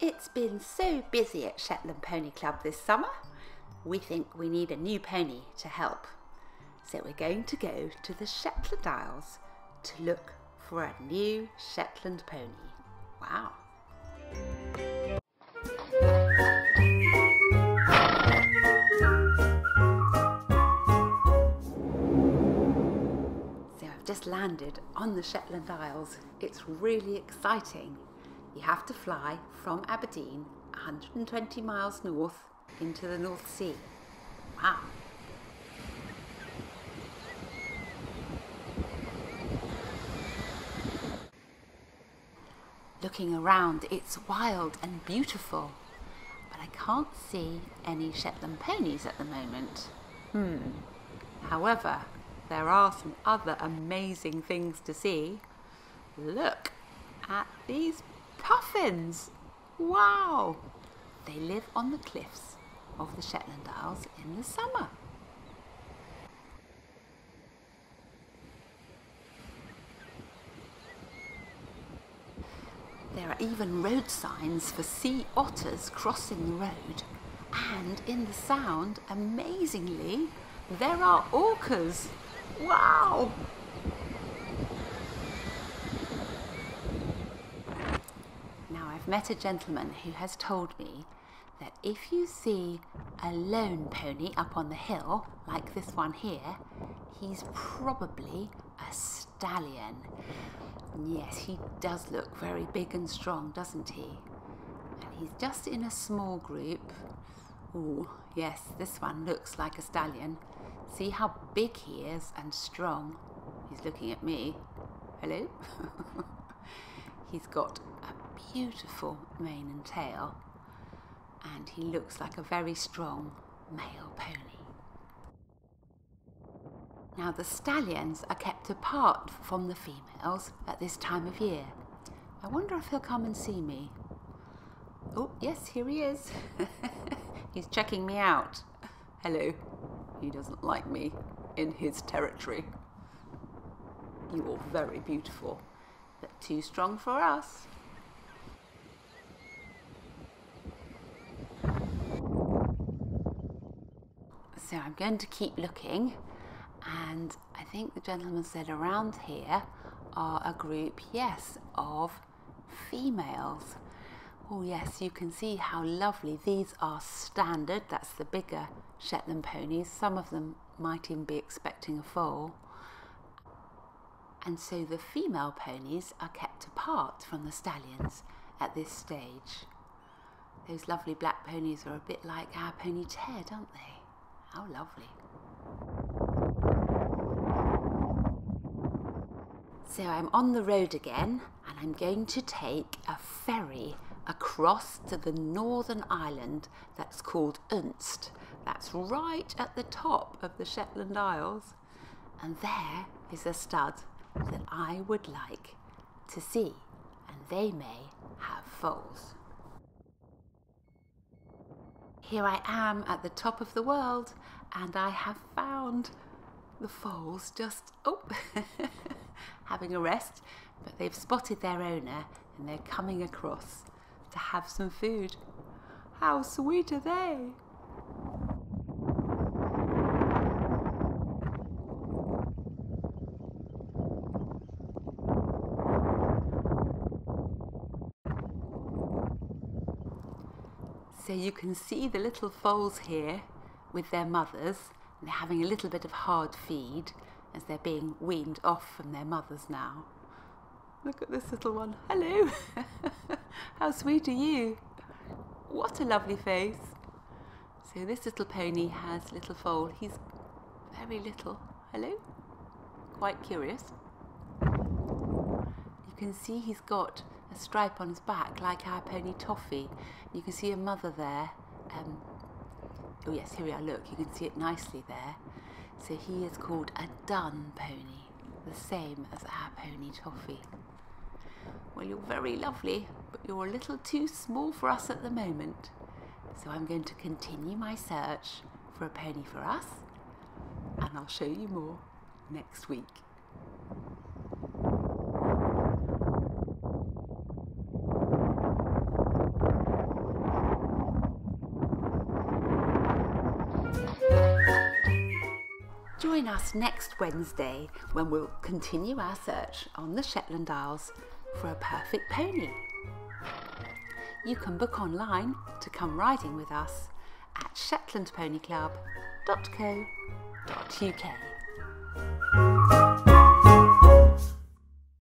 It's been so busy at Shetland Pony Club this summer, we think we need a new pony to help. So we're going to go to the Shetland Isles to look for a new Shetland pony. Wow! So I've just landed on the Shetland Isles. It's really exciting. You have to fly from Aberdeen, 120 miles north, into the North Sea. Wow! Looking around, it's wild and beautiful, but I can't see any Shetland ponies at the moment. However, there are some other amazing things to see. Look at these puffins! Wow! They live on the cliffs of the Shetland Isles in the summer. There are even road signs for sea otters crossing the road, and in the Sound, amazingly, there are orcas. Wow! Now, I've met a gentleman who has told me that if you see a lone pony up on the hill, like this one here, he's probably a stallion. Yes, he does look very big and strong, doesn't he? And he's just in a small group. Ooh, yes, this one looks like a stallion. See how big he is and strong. He's looking at me. Hello? He's got a beautiful mane and tail. And he looks like a very strong male pony. Now, the stallions are kept apart from the females at this time of year. I wonder if he'll come and see me. Oh, yes, here he is. He's checking me out. Hello. He doesn't like me in his territory. You are very beautiful, but too strong for us. So I'm going to keep looking. And I think the gentleman said around here are a group, yes, of females. Oh yes, you can see how lovely. These are standard, that's the bigger Shetland ponies. Some of them might even be expecting a foal. And so the female ponies are kept apart from the stallions at this stage. Those lovely black ponies are a bit like our pony Ted, aren't they? How lovely. So I'm on the road again, and I'm going to take a ferry across to the northern island that's called Unst. That's right at the top of the Shetland Isles. And there is a stud that I would like to see, and they may have foals. Here I am at the top of the world, and I have found the foals just, oh! having a rest, but they've spotted their owner and they're coming across to have some food. How sweet are they? So you can see the little foals here with their mothers, and they're having a little bit of hard feed as they're being weaned off from their mothers now. Look at this little one. Hello! How sweet are you? What a lovely face. So this little pony has little foal. He's very little. Hello? Quite curious. You can see he's got a stripe on his back like our pony Toffee. You can see a mother there. Oh yes, here we are. Look, you can see it nicely there. So he is called a dun pony, the same as our pony Toffee. Well, you're very lovely, but you're a little too small for us at the moment. So I'm going to continue my search for a pony for us, and I'll show you more next week. Join us next Wednesday when we'll continue our search on the Shetland Isles for a perfect pony. You can book online to come riding with us at shetlandponyclub.co.uk.